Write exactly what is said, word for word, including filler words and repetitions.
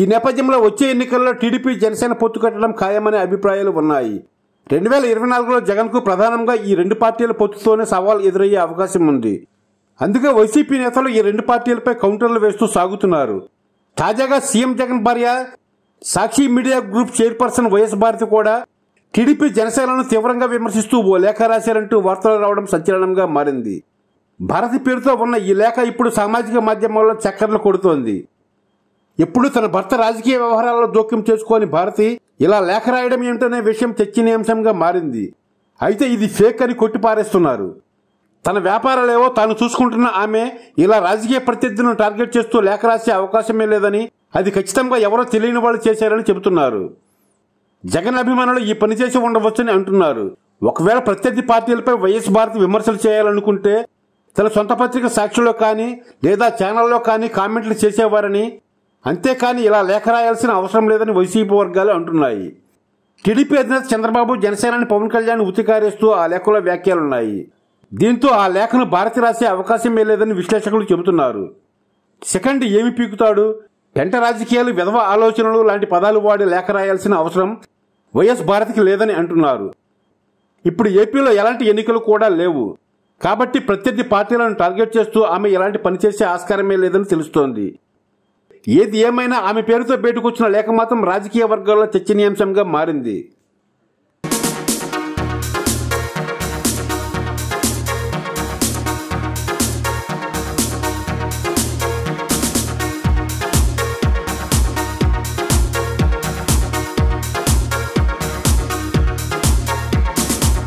ఈ నేపథ్యంలో వచ్చే ఎన్నికల్లో టీడీపీ జనసేన పొత్తు కట్టడం ఖాయమనే అభిప్రాయాలు ఉన్నాయి. రెండు వేల ఇరవై నాలుగులో జగన్కు ప్రధానంగా ఈ రెండు పార్టీల పొత్తుతోనే సవాల్ ఎదురయ్యే అవకాశం ఉంది. అందుకే వైసీపీ నేతలు ఈ రెండు పార్టీలపై కౌంటర్లు వేస్తూ సాగుతున్నారు. తాజాగా సీఎం జగన్ భార్య Sakshi media group chairperson YS Bharathi కూడా టీడీపీ జనసేనను తీవ్రంగా విమర్శిస్తూ ఓ లేఖ రాశారంటూ వార్తలు రావడం సంచలనంగా మారింది. భారతి పేరుతో ఉన్న ఈ లేఖ ఇప్పుడు సామాజిక మాధ్యమాల్లో చక్కర్లు కొడుతోంది. ఎప్పుడు తన భర్త రాజకీయ వ్యవహారాల్లో జోక్యం చేసుకోని భారతి ఇలా లేఖ రాయడం ఏమిటనే విషయం చర్చనీయాంశంగా మారింది. అయితే ఇది ఫేక్ అని కొట్టిపారేస్తున్నారు. తన వ్యాపారాలేవో తాను చూసుకుంటున్న ఆమె ఇలా రాజకీయ ప్రత్యర్థులను టార్గెట్ చేస్తూ లేఖ రాసే అవకాశమే లేదని, అది ఖచ్చితంగా ఎవరో తెలియని వాళ్ళు చేశారని చెబుతున్నారు. జగన్ అభిమానులు ఈ పనిచేసి ఉండవచ్చని అంటున్నారు. ఒకవేళ ప్రత్యర్థి పార్టీలపై వైఎస్ భారతి విమర్శలు చేయాలనుకుంటే తన సొంత పత్రిక సాక్షిలో కానీ లేదా ఛానల్లో కానీ కామెంట్లు చేసేవారని, అంతేకాని ఇలా లేఖ రాయాల్సిన అవసరం లేదని వైసీపీ వర్గాలు అంటున్నాయి. టీడీపీ అధినేత చంద్రబాబు జనసేనని పవన్ కళ్యాణ్ ఉతికారేస్తూ ఆ లేఖలో వ్యాఖ్యలున్నాయి. దీంతో ఆ లేఖను భారతి రాసే అవకాశమే లేదని విశ్లేషకులు చెబుతున్నారు. సెకండ్ ఏమి పీకుతాడు, పెంట రాజకీయాలు, విధవ ఆలోచనలు లాంటి పదాలు వాడి లేఖ రాయాల్సిన అవసరం వైఎస్ భారతికి లేదని అంటున్నారు. ఇప్పుడు ఏపీలో ఎలాంటి ఎన్నికలు కూడా లేవు కాబట్టి ప్రత్యర్థి పార్టీలను టార్గెట్ చేస్తూ ఆమె ఎలాంటి పనిచేసే ఆస్కారమే లేదని తెలుస్తోంది. ఏది ఏమైనా ఆమె పేరుతో బయటకొచ్చిన లేఖ మాత్రం రాజకీయ వర్గాల్లో చర్చనీయాంశంగా మారింది.